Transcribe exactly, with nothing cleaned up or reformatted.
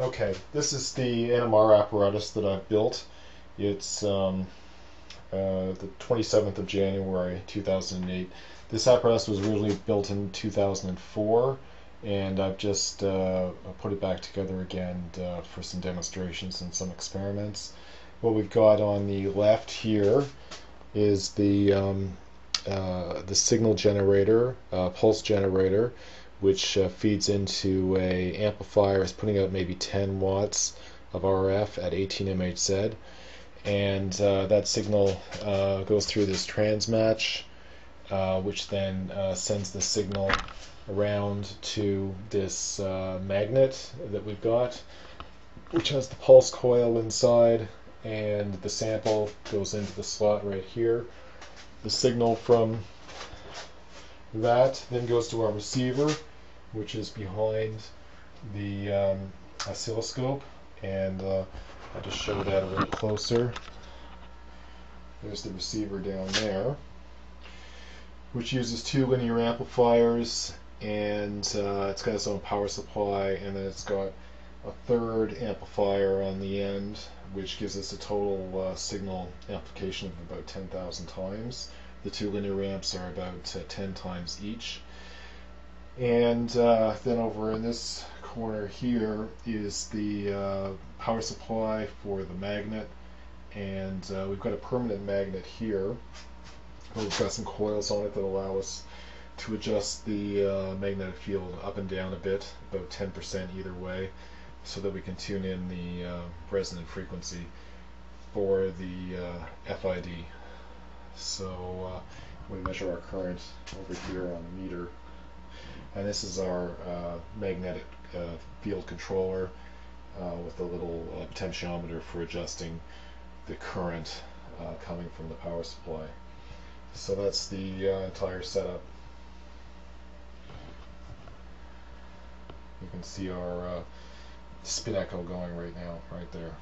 Okay, this is the N M R apparatus that I've built. It's um, uh, the twenty-seventh of January two thousand eight. This apparatus was originally built in two thousand four, and I've just uh, put it back together again uh, for some demonstrations and some experiments. What we've got on the left here is the um, uh, the signal generator, uh, pulse generator, which uh, feeds into a amplifier. It's putting out maybe ten watts of R F at eighteen M H Z, and uh, that signal uh, goes through this transmatch, uh, which then uh, sends the signal around to this uh, magnet that we've got, which has the pulse coil inside, and the sample goes into the slot right here. The signal from that then goes to our receiver, which is behind the um, oscilloscope, and uh, I'll just show that a little closer. There's the receiver down there, which uses two linear amplifiers, and uh, it's got its own power supply, and then it's got a third amplifier on the end, which gives us a total uh, signal amplification of about ten thousand times. The two linear amps are about uh, ten times each. And uh, then over in this corner here is the uh, power supply for the magnet, and uh, we've got a permanent magnet here. We've got some coils on it that allow us to adjust the uh, magnetic field up and down a bit, about ten percent either way, so that we can tune in the uh, resonant frequency for the uh, F I D. So uh, we measure our current over here on the meter, and this is our uh, magnetic uh, field controller uh, with a little uh, potentiometer for adjusting the current uh, coming from the power supply. So that's the uh, entire setup. You can see our uh, spin echo going right now, right there.